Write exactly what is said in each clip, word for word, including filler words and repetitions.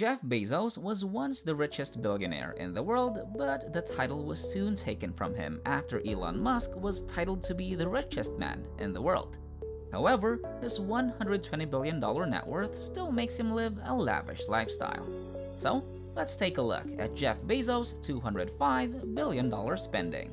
Jeff Bezos was once the richest billionaire in the world, but the title was soon taken from him after Elon Musk was titled to be the richest man in the world. However, his one hundred twenty billion dollar net worth still makes him live a lavish lifestyle. So, let's take a look at Jeff Bezos' two hundred five billion dollar spending.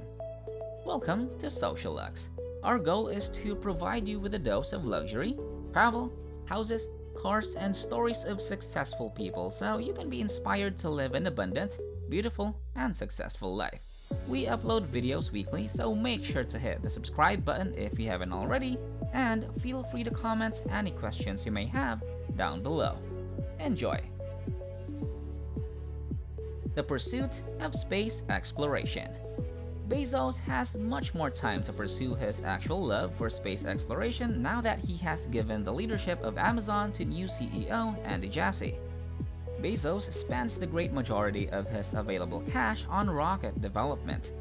Welcome to Social Lux. Our goal is to provide you with a dose of luxury, travel, houses, cars, and stories of successful people so you can be inspired to live an abundant, beautiful, and successful life. We upload videos weekly, so make sure to hit the subscribe button if you haven't already, and feel free to comment any questions you may have down below. Enjoy! The pursuit of space exploration. Bezos has much more time to pursue his actual love for space exploration now that he has given the leadership of Amazon to new C E O Andy Jassy. Bezos spends the great majority of his available cash on rocket development.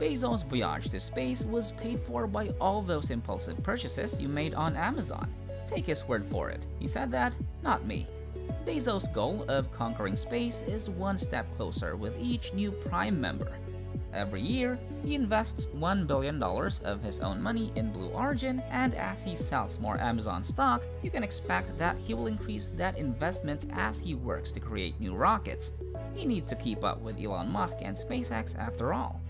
Bezos' voyage to space was paid for by all those impulsive purchases you made on Amazon. Take his word for it, he said that, not me. Bezos' goal of conquering space is one step closer with each new Prime member. Every year, he invests one billion dollars of his own money in Blue Origin, and as he sells more Amazon stock, you can expect that he will increase that investment as he works to create new rockets. He needs to keep up with Elon Musk and SpaceX after all.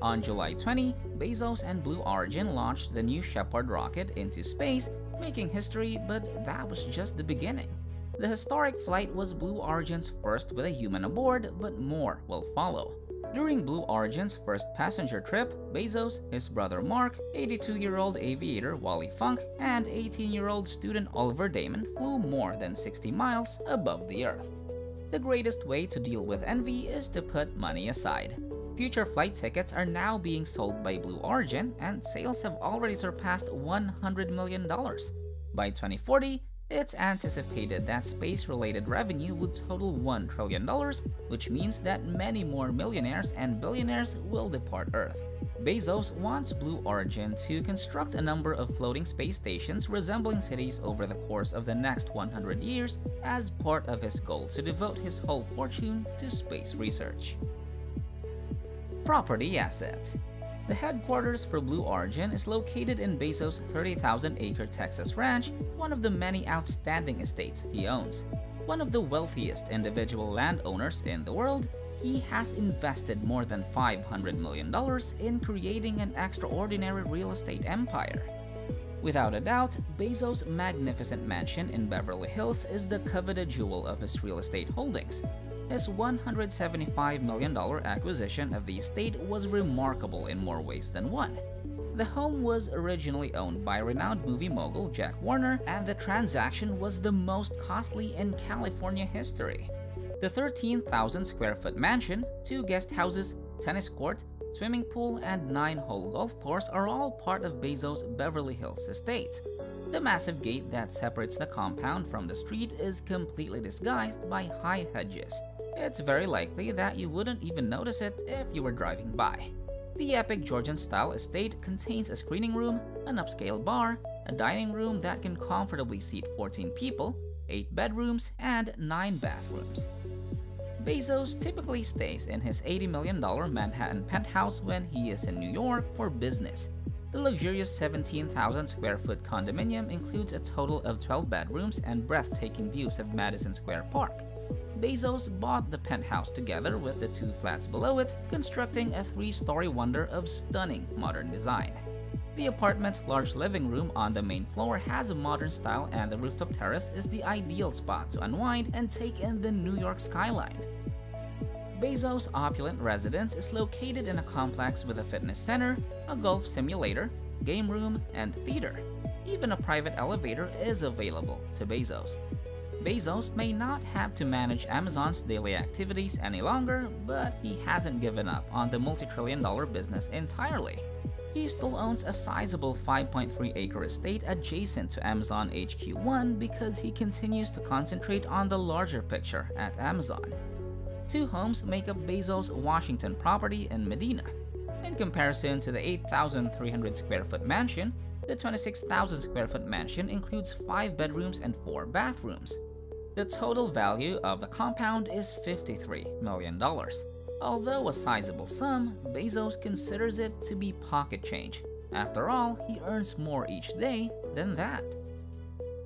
On July twentieth, Bezos and Blue Origin launched the New Shepard rocket into space, making history, but that was just the beginning. The historic flight was Blue Origin's first with a human aboard, but more will follow. During Blue Origin's first passenger trip, Bezos, his brother Mark, eighty-two-year-old aviator Wally Funk, and eighteen-year-old student Oliver Damon flew more than sixty miles above the Earth. The greatest way to deal with envy is to put money aside. Future flight tickets are now being sold by Blue Origin, and sales have already surpassed one hundred million dollars. By twenty forty, it's anticipated that space-related revenue would total one trillion dollars, which means that many more millionaires and billionaires will depart Earth. Bezos wants Blue Origin to construct a number of floating space stations resembling cities over the course of the next one hundred years as part of his goal to devote his whole fortune to space research. Property assets. The headquarters for Blue Origin is located in Bezos' thirty thousand acre Texas ranch, one of the many outstanding estates he owns. One of the wealthiest individual landowners in the world, he has invested more than five hundred million dollars in creating an extraordinary real estate empire. Without a doubt, Bezos' magnificent mansion in Beverly Hills is the coveted jewel of his real estate holdings. His one hundred seventy-five million dollar acquisition of the estate was remarkable in more ways than one. The home was originally owned by renowned movie mogul Jack Warner, and the transaction was the most costly in California history. The thirteen thousand square foot mansion, two guest houses, tennis court, swimming pool, and nine-hole golf course are all part of Bezos' Beverly Hills estate. The massive gate that separates the compound from the street is completely disguised by high hedges. It's very likely that you wouldn't even notice it if you were driving by. The epic Georgian-style estate contains a screening room, an upscale bar, a dining room that can comfortably seat fourteen people, eight bedrooms, and nine bathrooms. Bezos typically stays in his eighty million dollar Manhattan penthouse when he is in New York for business. The luxurious seventeen thousand square foot condominium includes a total of twelve bedrooms and breathtaking views of Madison Square Park. Bezos bought the penthouse together with the two flats below it, constructing a three-story wonder of stunning modern design. The apartment's large living room on the main floor has a modern style, and the rooftop terrace is the ideal spot to unwind and take in the New York skyline. Bezos' opulent residence is located in a complex with a fitness center, a golf simulator, game room, and theater. Even a private elevator is available to Bezos. Bezos may not have to manage Amazon's daily activities any longer, but he hasn't given up on the multi-trillion dollar business entirely. He still owns a sizable five point three acre estate adjacent to Amazon H Q one because he continues to concentrate on the larger picture at Amazon. Two homes make up Bezos' Washington property in Medina. In comparison to the eight thousand three hundred square foot mansion, the twenty-six thousand square foot mansion includes five bedrooms and four bathrooms. The total value of the compound is fifty-three million dollars. Although a sizable sum, Bezos considers it to be pocket change. After all, he earns more each day than that.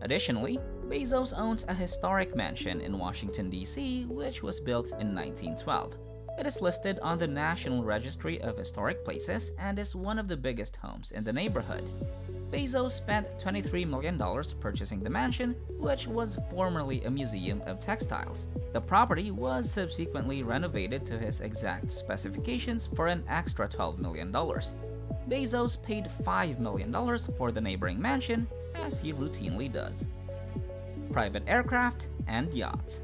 Additionally, Bezos owns a historic mansion in Washington, D C, which was built in nineteen twelve. It is listed on the National Registry of Historic Places and is one of the biggest homes in the neighborhood. Bezos spent twenty-three million dollars purchasing the mansion, which was formerly a museum of textiles. The property was subsequently renovated to his exact specifications for an extra twelve million dollars. Bezos paid five million dollars for the neighboring mansion, as he routinely does. Private aircraft and yachts.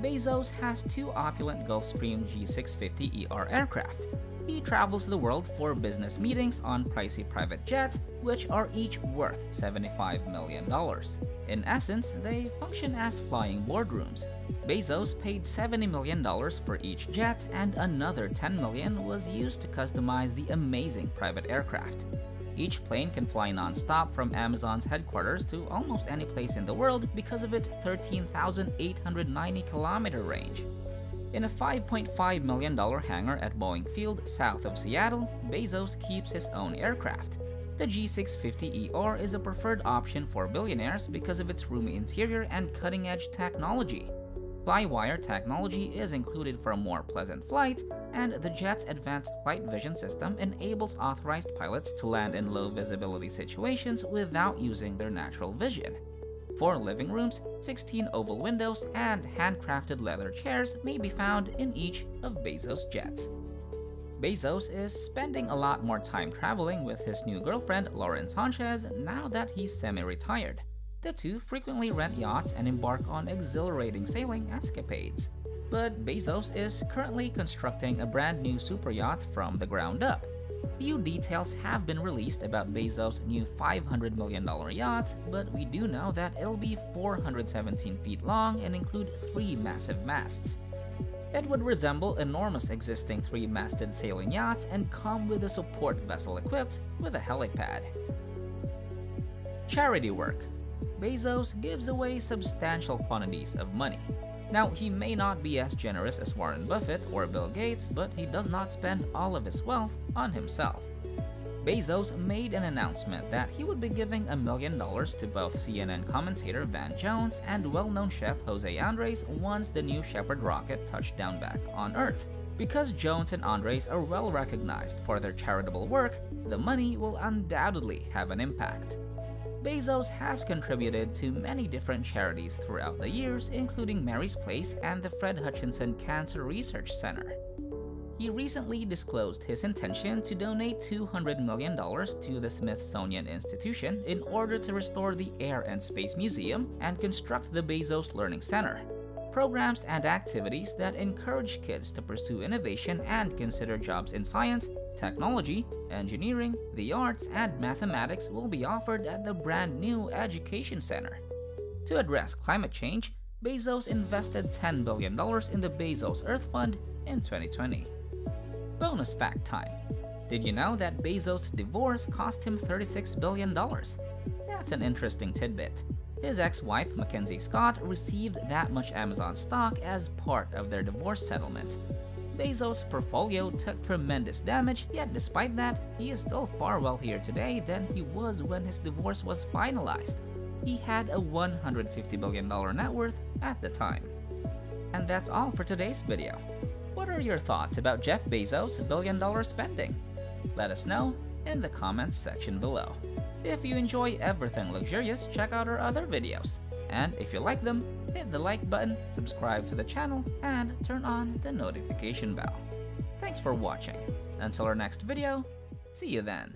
Bezos has two opulent Gulfstream G six fifty E R aircraft. He travels the world for business meetings on pricey private jets, which are each worth seventy-five million dollars. In essence, they function as flying boardrooms. Bezos paid seventy million dollars for each jet, and another ten million dollars was used to customize the amazing private aircraft. Each plane can fly non-stop from Amazon's headquarters to almost any place in the world because of its thirteen thousand eight hundred ninety kilometer range. In a five point five million dollar hangar at Boeing Field, south of Seattle, Bezos keeps his own aircraft. The G six fifty E R is a preferred option for billionaires because of its roomy interior and cutting-edge technology. Flywire technology is included for a more pleasant flight, and the jet's advanced flight vision system enables authorized pilots to land in low-visibility situations without using their natural vision. Four living rooms, sixteen oval windows, and handcrafted leather chairs may be found in each of Bezos' jets. Bezos is spending a lot more time traveling with his new girlfriend, Lauren Sanchez, now that he's semi-retired. The two frequently rent yachts and embark on exhilarating sailing escapades. But Bezos is currently constructing a brand new superyacht from the ground up. Few details have been released about Bezos' new five hundred million dollar yacht, but we do know that it'll be four hundred seventeen feet long and include three massive masts. It would resemble enormous existing three-masted sailing yachts and come with a support vessel equipped with a helipad. Charity work. Bezos gives away substantial quantities of money. Now, he may not be as generous as Warren Buffett or Bill Gates, but he does not spend all of his wealth on himself. Bezos made an announcement that he would be giving a million dollars to both C N N commentator Van Jones and well-known chef Jose Andres once the New Shepard rocket touched down back on Earth. Because Jones and Andres are well recognized for their charitable work, the money will undoubtedly have an impact. Bezos has contributed to many different charities throughout the years, including Mary's Place and the Fred Hutchinson Cancer Research Center. He recently disclosed his intention to donate two hundred million dollars to the Smithsonian Institution in order to restore the Air and Space Museum and construct the Bezos Learning Center, programs and activities that encourage kids to pursue innovation and consider jobs in science, technology, engineering, the arts, and mathematics will be offered at the brand new Education Center. To address climate change, Bezos invested ten billion dollars in the Bezos Earth Fund in twenty twenty. Bonus fact time. Did you know that Bezos' divorce cost him thirty-six billion dollars? That's an interesting tidbit. His ex-wife, Mackenzie Scott, received that much Amazon stock as part of their divorce settlement. Bezos' portfolio took tremendous damage, yet despite that, he is still far wealthier today than he was when his divorce was finalized. He had a one hundred fifty billion dollar net worth at the time. And that's all for today's video. What are your thoughts about Jeff Bezos' billion dollar spending? Let us know in the comments section below. If you enjoy everything luxurious, check out our other videos. And if you like them, hit the like button, subscribe to the channel, and turn on the notification bell. Thanks for watching. Until our next video, see you then.